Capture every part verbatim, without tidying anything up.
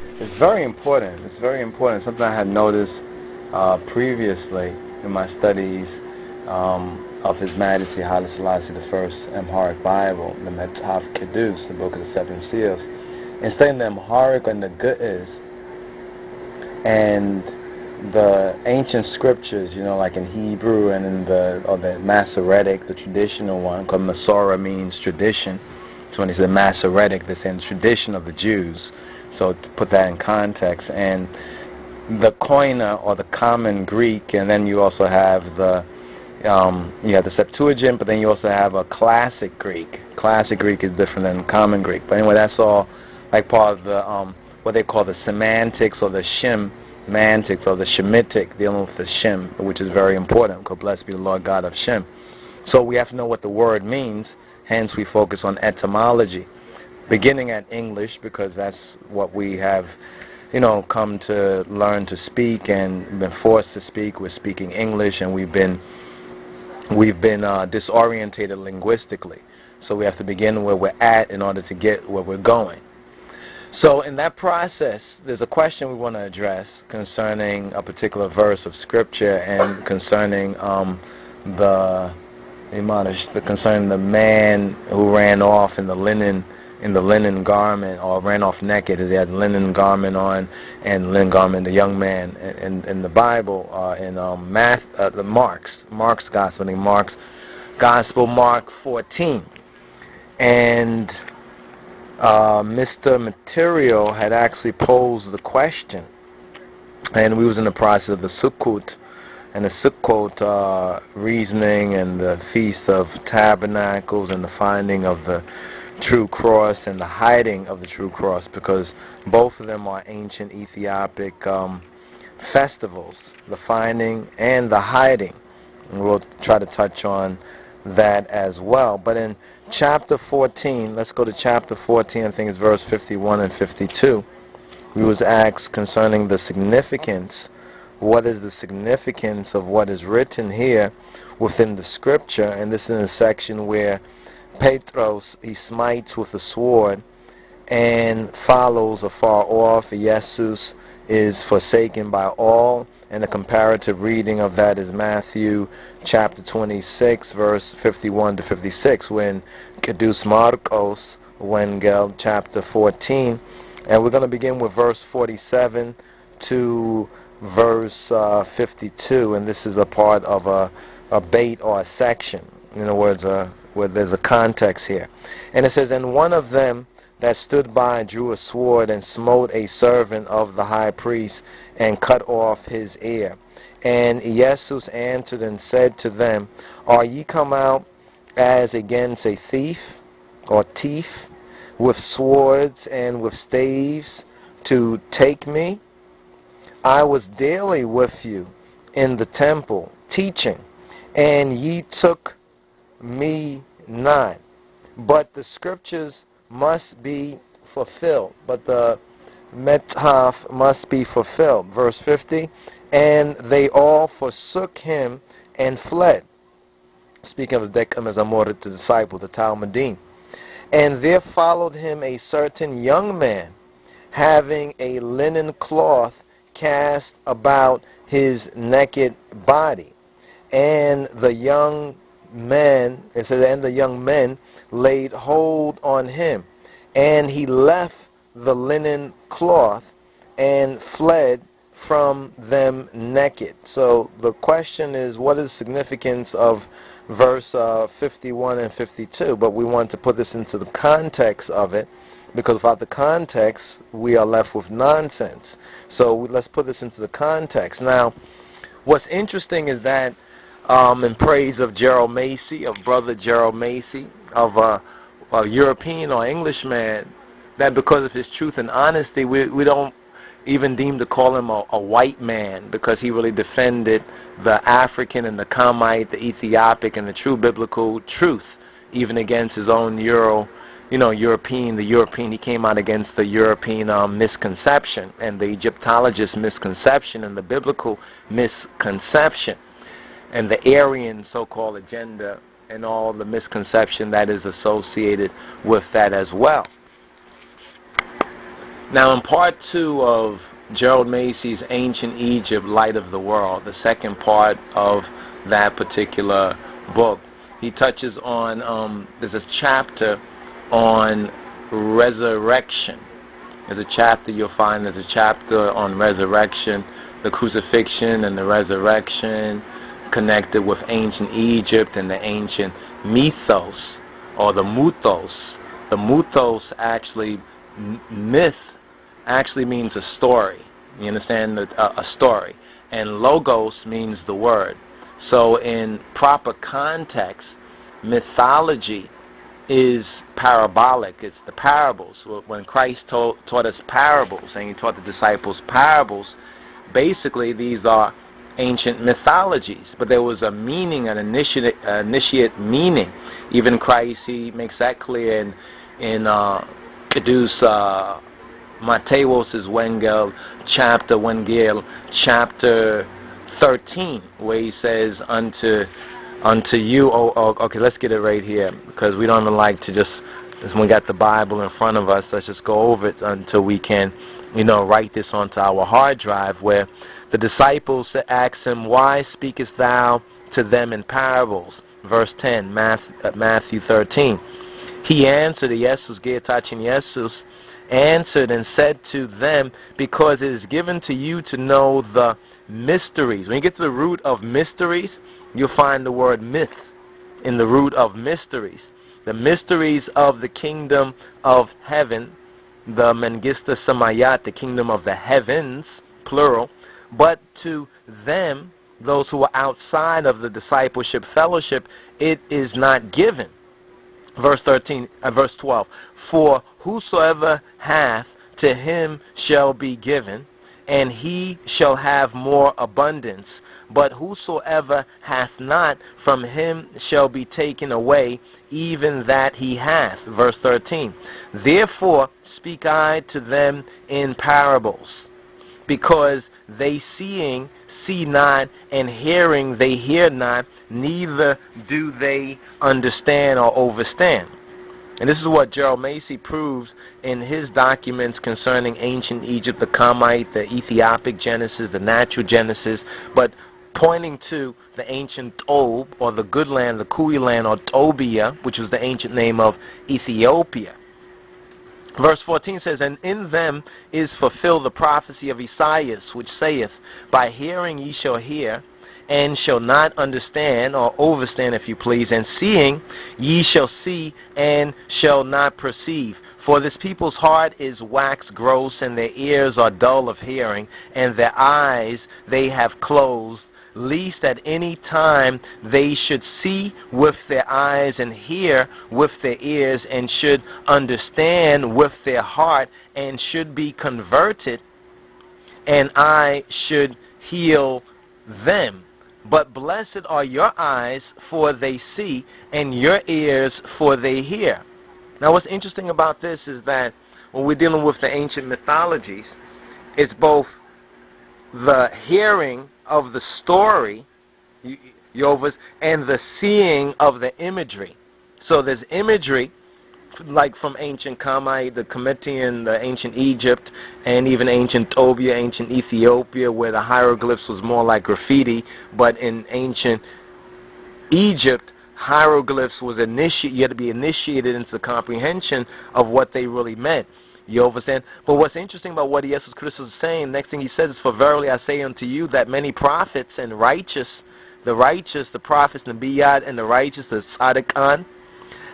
It's very important. It's very important. Something I had noticed uh, previously in my studies um, of His Majesty Haile Selassie the First Amharic Bible, the Metaph Kedus, the Book of the Seven Seals, and studying the Amharic and the Ge'ez and the ancient scriptures, you know, like in Hebrew and in the or the Masoretic, the traditional one, because Masora means tradition. So when they say Masoretic, they say the tradition of the Jews. So to put that in context, and the Koine or the common Greek, and then you also have the um, you have the Septuagint, but then you also have a classic Greek. Classic Greek is different than common Greek. But anyway, that's all like part of the um, what they call the semantics or the Shem. Semantics or the Shemitic, dealing with the Shem, which is very important, because blessed be the Lord God of Shem. So we have to know what the word means, hence we focus on etymology, beginning at English, because that's what we have, you know, come to learn to speak and been forced to speak. We're speaking English, and we've been, we've been uh, disorientated linguistically. So we have to begin where we're at in order to get where we're going. So in that process, there's a question we want to address concerning a particular verse of Scripture and concerning um, the, the concerning the man who ran off in the linen in the linen garment, or ran off naked. He had linen garment on, and linen garment, the young man in, in the Bible, uh, in um, math, uh, the Mark's Mark's Gospel, in Mark's Gospel, Mark fourteen, and. Uh, Mister Material had actually posed the question, and we was in the process of the Sukkot and the Sukkot uh, reasoning and the Feast of Tabernacles and the finding of the true cross and the hiding of the true cross, because both of them are ancient Ethiopic um, festivals, the finding and the hiding. And we'll try to touch on that as well. But in chapter fourteen, let's go to chapter fourteen, I think it's verse fifty-one and fifty-two. We was asked concerning the significance, what is the significance of what is written here within the scripture, and this is in a section where Petros, he smites with a sword and follows afar off, Jesus is forsaken by all, and the comparative reading of that is Matthew chapter twenty-six, verse fifty-one to fifty-six, when Kedus Markos, when Gerald chapter fourteen, and we're going to begin with verse forty-seven to verse fifty-two, and this is a part of a, a bait or a section, in other words, a, where there's a context here. And it says, and one of them that stood by drew a sword and smote a servant of the high priest and cut off his ear. And Jesus answered and said to them, are ye come out as against a thief or thief with swords and with staves to take me? I was daily with you in the temple teaching, and ye took me not. But the scriptures must be fulfilled. But the Metaph must be fulfilled. Verse fifty, and they all forsook him and fled. Speaking of the Decem Amor, the disciple, the Talmudim. And there followed him a certain young man, having a linen cloth cast about his naked body. And the young men, it says, and the young men laid hold on him, and he left the linen cloth and fled from them naked. So the question is, what is the significance of verse fifty-one and fifty-two? But we want to put this into the context of it, because without the context, we are left with nonsense. So let's put this into the context. Now, what's interesting is that um, in praise of Gerald Massey, of brother Gerald Massey, of a, a European or Englishman, that because of his truth and honesty, we, we don't even deem to call him a, a white man, because he really defended the African and the Kamite, the Ethiopic, and the true biblical truth, even against his own Euro, you know, European, the European, he came out against the European um, misconception and the Egyptologist misconception and the biblical misconception and the Aryan so-called agenda and all the misconception that is associated with that as well. Now, in part two of Gerald Massey's Ancient Egypt, Light of the World, the second part of that particular book, he touches on, um, there's a chapter on resurrection. There's a chapter you'll find, there's a chapter on resurrection, the crucifixion and the resurrection, connected with ancient Egypt and the ancient mythos, or the mythos. The mythos actually, myth actually means a story. You understand? A, a story. And logos means the word. So in proper context, mythology is parabolic. It's the parables. When Christ taught, taught us parables, and he taught the disciples parables, basically these are ancient mythologies, but there was a meaning, an initiate, uh, initiate meaning. Even Christ, he makes that clear in, in uh, Kedus uh, Mateos' Wengel, chapter Wengel, chapter thirteen, where he says, unto unto you, oh, oh, okay, let's get it right here, because we don't even like to just, when we got the Bible in front of us, let's just go over it until we can, you know, write this onto our hard drive, where the disciples asked him, why speakest thou to them in parables? Verse ten, Matthew thirteen. He answered, Jesus, Geatachin Jesus, answered and said to them, because it is given to you to know the mysteries. When you get to the root of mysteries, you'll find the word myth in the root of mysteries. The mysteries of the kingdom of heaven, the Mengista samayat, the kingdom of the heavens, plural, but to them, those who are outside of the discipleship fellowship, it is not given. Verse thirteen, uh, verse twelve. For whosoever hath, to him shall be given, and he shall have more abundance. But whosoever hath not, from him shall be taken away, even that he hath. Verse thirteen. Therefore speak I to them in parables, because they seeing see not, and hearing they hear not, neither do they understand or overstand. And this is what Gerald Massey proves in his documents concerning ancient Egypt, the Kamite, the Ethiopic Genesis, the natural Genesis, but pointing to the ancient Tob, or the good land, the Kui land, or Tobia, which was the ancient name of Ethiopia. Verse fourteen says, and in them is fulfilled the prophecy of Esaias, which saith, by hearing ye shall hear, and shall not understand, or overstand, if you please, and seeing ye shall see, and shall not perceive. For this people's heart is wax gross, and their ears are dull of hearing, and their eyes they have closed, lest at any time they should see with their eyes, and hear with their ears, and should understand with their heart, and should be converted, and I should heal them. But blessed are your eyes, for they see, and your ears, for they hear. Now what's interesting about this is that when we're dealing with the ancient mythologies, it's both the hearing of the story, Yovas, and the seeing of the imagery. So there's imagery, like from ancient Kamite, the Kometian, the ancient Egypt, and even ancient Tobia, ancient Ethiopia, where the hieroglyphs was more like graffiti, but in ancient Egypt, hieroglyphs was initiated, you had to be initiated into the comprehension of what they really meant. You overstand? But what's interesting about what Jesus Christos is saying, next thing he says is, for verily I say unto you that many prophets and righteous, the righteous, the prophets, Nabiyat, and the righteous, the Sadakan,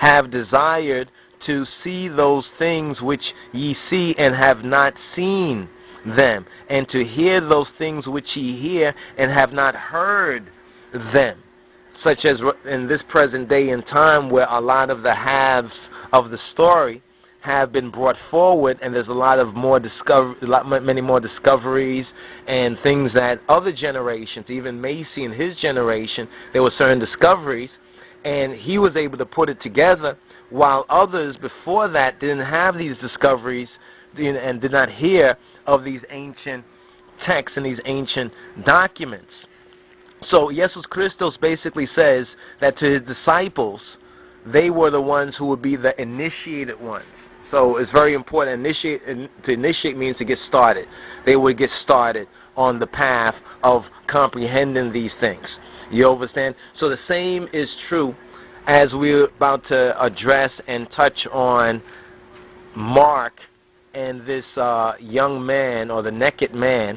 have desired to see those things which ye see and have not seen them, and to hear those things which ye hear and have not heard them. Such as in this present day and time, where a lot of the halves of the story have been brought forward, and there's a lot of more discover, a lot, many more discoveries and things that other generations, even Massey and his generation, there were certain discoveries, and he was able to put it together, while others before that didn't have these discoveries and did not hear of these ancient texts and these ancient documents. So Jesus Christos basically says that to his disciples, they were the ones who would be the initiated ones. So it's very important. Initiate, to initiate means to get started. They would get started on the path of comprehending these things. You understand? So the same is true as we're about to address and touch on Mark and this uh, young man, or the naked man,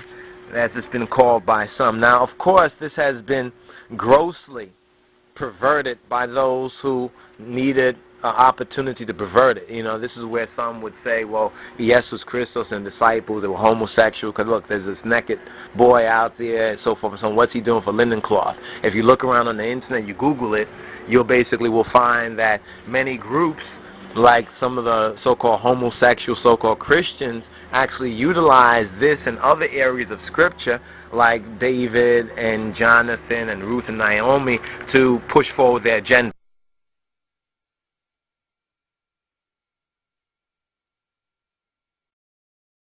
as it's been called by some. Now, of course, this has been grossly perverted by those who needed an opportunity to pervert it. You know, this is where some would say, well, Jesus Christos and disciples, they were homosexual, because look, there's this naked boy out there and so forth and so on. What's he doing for linen cloth? If you look around on the internet, you Google it, you'll basically will find that many groups, like some of the so-called homosexual, so-called Christians, actually utilize this and other areas of Scripture, like David and Jonathan and Ruth and Naomi, to push forward their agenda.